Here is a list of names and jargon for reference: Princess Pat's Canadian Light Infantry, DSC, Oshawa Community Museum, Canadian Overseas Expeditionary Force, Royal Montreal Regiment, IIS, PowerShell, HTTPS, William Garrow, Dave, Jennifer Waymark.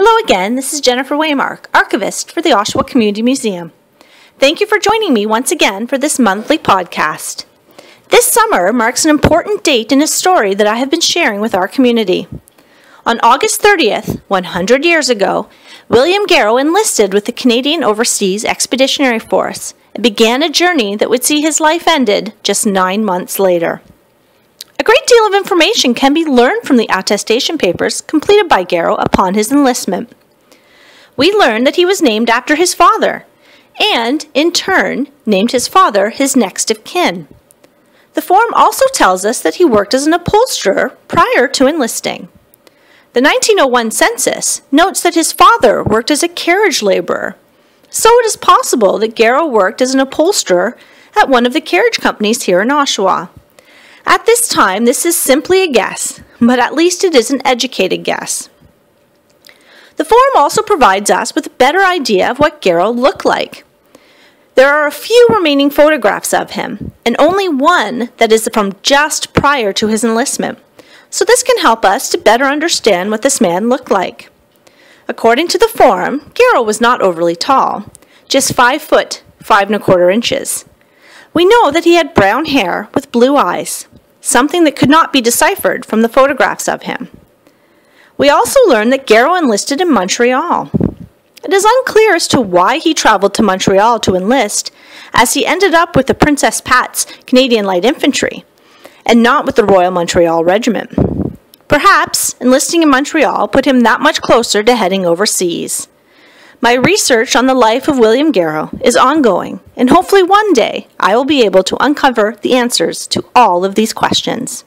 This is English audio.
Hello again, this is Jennifer Waymark, archivist for the Oshawa Community Museum. Thank you for joining me once again for this monthly podcast. This summer marks an important date in a story that I have been sharing with our community. On August 30th, 100 years ago, William Garrow enlisted with the Canadian Overseas Expeditionary Force and began a journey that would see his life ended just 9 months later. A great deal of information can be learned from the attestation papers completed by Garrow upon his enlistment. We learn that he was named after his father, and, in turn, named his father his next of kin. The form also tells us that he worked as an upholsterer prior to enlisting. The 1901 census notes that his father worked as a carriage laborer, so it is possible that Garrow worked as an upholsterer at one of the carriage companies here in Oshawa. At this time, this is simply a guess, but at least it is an educated guess. The form also provides us with a better idea of what Garrow looked like. There are a few remaining photographs of him, and only one that is from just prior to his enlistment, so this can help us to better understand what this man looked like. According to the form, Garrow was not overly tall, just 5 foot, 5 1/4 inches. We know that he had brown hair with blue eyes, something that could not be deciphered from the photographs of him. We also learn that Garrow enlisted in Montreal. It is unclear as to why he traveled to Montreal to enlist, as he ended up with the Princess Pat's Canadian Light Infantry, and not with the Royal Montreal Regiment. Perhaps enlisting in Montreal put him that much closer to heading overseas. My research on the life of William Garrow is ongoing, and hopefully one day I will be able to uncover the answers to all of these questions.